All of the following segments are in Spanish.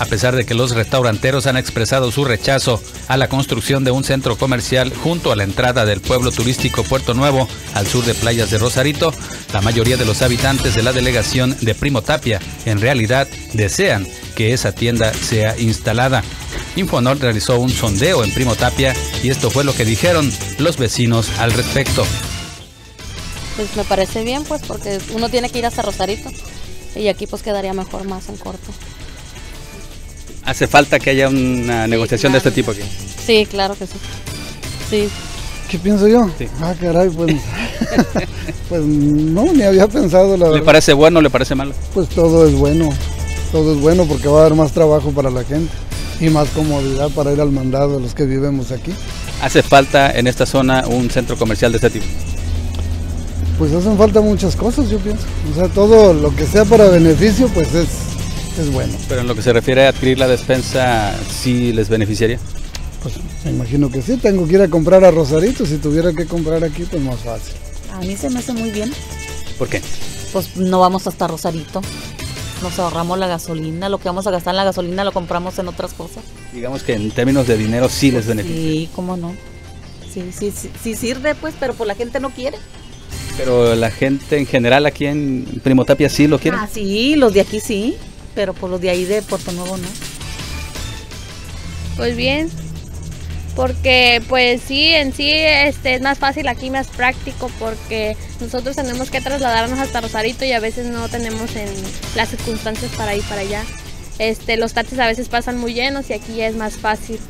a pesar de que los restauranteros han expresado su rechazo a la construcción de un centro comercial junto a la entrada del pueblo turístico Puerto Nuevo, al sur de Playas de Rosarito. La mayoría de los habitantes de la delegación de Primo Tapia en realidad desean que esa tienda sea instalada. INFONORT realizó un sondeo en Primo Tapia y esto fue lo que dijeron los vecinos al respecto. Pues me parece bien, pues, porque uno tiene que ir hasta Rosarito y aquí pues quedaría mejor más en corto. ¿Hace falta que haya una negociación de este tipo aquí? Sí, claro que sí. Sí. ¿Qué pienso yo? Sí. Ah, caray, pues, pues no, ni había pensado, la verdad. ¿Le parece bueno o le parece malo? Pues todo es bueno porque va a haber más trabajo para la gente y más comodidad para ir al mandado los que vivimos aquí. ¿Hace falta en esta zona un centro comercial de este tipo? Pues hacen falta muchas cosas, yo pienso. O sea, todo lo que sea para beneficio, pues es bueno. Pero en lo que se refiere a adquirir la despensa, ¿sí les beneficiaría? Pues me imagino que sí. Tengo que ir a comprar a Rosarito. Si tuviera que comprar aquí, pues más fácil. A mí se me hace muy bien. ¿Por qué? Pues no vamos hasta Rosarito. Nos ahorramos la gasolina. Lo que vamos a gastar en la gasolina lo compramos en otras cosas. Digamos que en términos de dinero sí les beneficia. Sí, cómo no. Sí, sí, sí, sí sirve, pues, pero por la gente no quiere. Pero la gente en general aquí en Primo Tapia sí lo quiere. Ah, sí, los de aquí sí, pero por los de ahí de Puerto Nuevo no. Pues bien, porque pues sí, en sí es más fácil aquí, más práctico, porque nosotros tenemos que trasladarnos hasta Rosarito y a veces no tenemos en las circunstancias para ir para allá. Los taxis a veces pasan muy llenos y aquí es más fácil.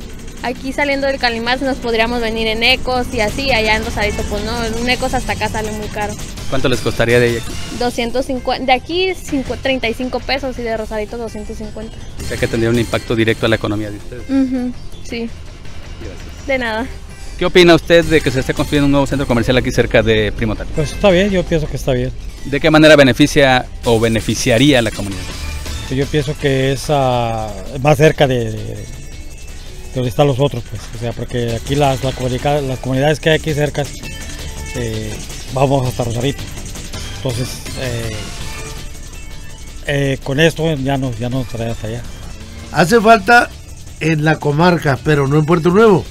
Aquí saliendo del Calimax nos podríamos venir en Ecos y así, allá en Rosarito pues no, un Ecos hasta acá sale muy caro. ¿Cuánto les costaría de aquí? 250, de aquí 35 pesos y de Rosarito 250. O sea que tendría un impacto directo a la economía de ustedes. Sí. Gracias. De nada. ¿Qué opina usted de que se esté construyendo un nuevo centro comercial aquí cerca de Primo Tapia? Pues está bien, yo pienso que está bien. ¿De qué manera beneficia o beneficiaría a la comunidad? Yo pienso que es más cerca de donde están los otros, pues, o sea, porque aquí las comunidades que hay aquí cerca, vamos hasta Rosarito, entonces con esto ya no trae hasta allá. Hace falta en la comarca, pero no en Puerto Nuevo,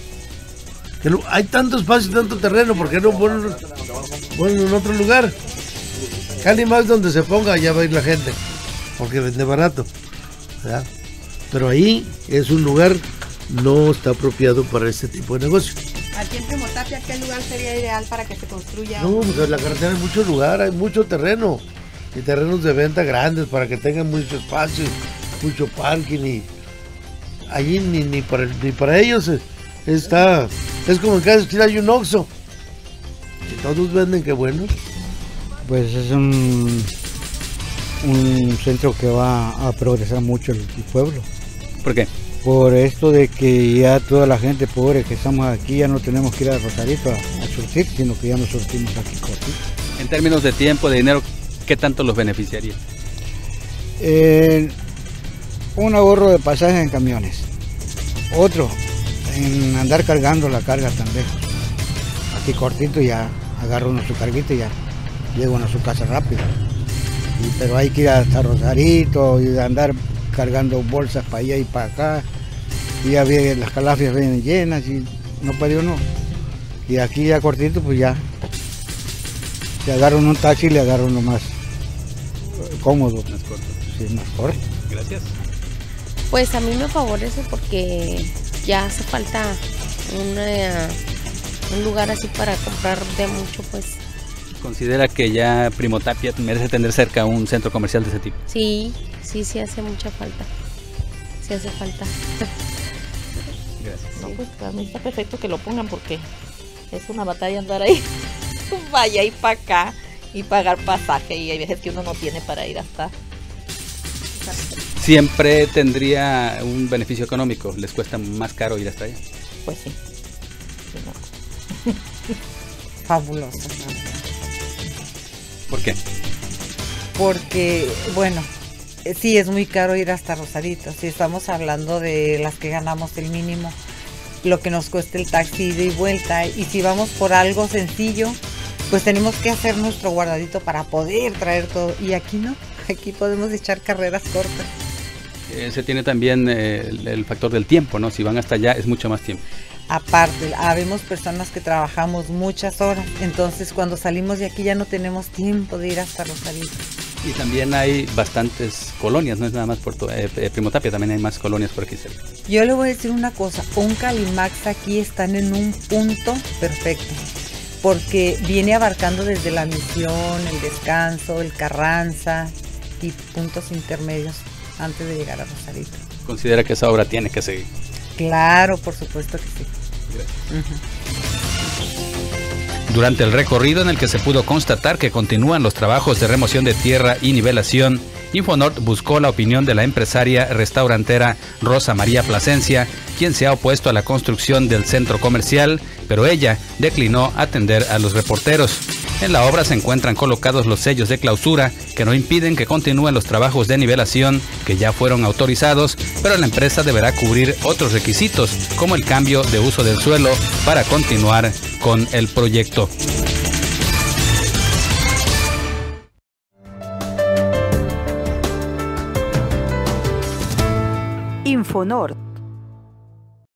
que hay tanto espacio y tanto terreno, ¿por qué no ponen en otro lugar? Calimax, donde se ponga, allá va a ir la gente, porque vende barato, ¿verdad? Pero ahí es un lugar no está apropiado para este tipo de negocio. Aquí en Primo Tapia, ¿qué lugar sería ideal para que se construya? No, pues en la carretera hay mucho lugar, hay mucho terreno y terrenos de venta grandes para que tengan mucho espacio, mucho parking, y allí ni para ellos está. Es como en cada esquina hay un Oxxo y todos venden, qué bueno. Pues es un centro que va a progresar mucho el pueblo. ¿Por qué? Por esto de que ya toda la gente pobre que estamos aquí ya no tenemos que ir a Rosarito a surtir, sino que ya nos surtimos aquí cortito. En términos de tiempo, de dinero, ¿qué tanto los beneficiaría? Un ahorro de pasajes en camiones, otro en andar cargando la carga tan lejos. Aquí cortito ya agarra uno su carguito y ya llega uno a su casa rápido. Pero hay que ir hasta Rosarito y andar cargando bolsas para allá y para acá. Y ya vienen, las calafias vienen llenas y no perdió no. Y aquí ya cortito pues ya le agarran un taxi y le agarran uno más cómodo. Más corto. Sí, más corto. Gracias. Pues a mí me favorece porque ya hace falta un lugar así para comprar de mucho, pues. ¿Considera que ya Primo Tapia merece tener cerca un centro comercial de ese tipo? Sí, sí, sí hace mucha falta. Sí hace falta. Gracias. No, pues para mí está perfecto que lo pongan porque es una batalla andar ahí. Vaya y para acá y pagar pasaje, y hay veces que uno no tiene para ir hasta. Siempre tendría un beneficio económico. ¿Les cuesta más caro ir hasta allá? Pues sí. Sí, no. Fabuloso. ¿Por qué? Porque, bueno, sí es muy caro ir hasta Rosarito. Si estamos hablando de las que ganamos el mínimo, lo que nos cuesta el taxi de vuelta, y si vamos por algo sencillo, pues tenemos que hacer nuestro guardadito para poder traer todo. Y aquí no, aquí podemos echar carreras cortas. Se tiene también el factor del tiempo, ¿no? Si van hasta allá es mucho más tiempo. Aparte, habemos personas que trabajamos muchas horas, entonces cuando salimos de aquí ya no tenemos tiempo de ir hasta Rosarito. Y también hay bastantes colonias, no es nada más Puerto Primo Tapia, también hay más colonias por aquí cerca. Yo le voy a decir una cosa, un Calimax aquí están en un punto perfecto, porque viene abarcando desde la Misión, el Descanso, el Carranza y puntos intermedios antes de llegar a Rosarito. ¿Considera que esa obra tiene que seguir? Claro, por supuesto que sí. Durante el recorrido en el que se pudo constatar que continúan los trabajos de remoción de tierra y nivelación, Infonort buscó la opinión de la empresaria restaurantera Rosa María Placencia, quien se ha opuesto a la construcción del centro comercial, pero ella declinó atender a los reporteros. En la obra se encuentran colocados los sellos de clausura que no impiden que continúen los trabajos de nivelación que ya fueron autorizados, pero la empresa deberá cubrir otros requisitos como el cambio de uso del suelo para continuar con el proyecto. INFONORT.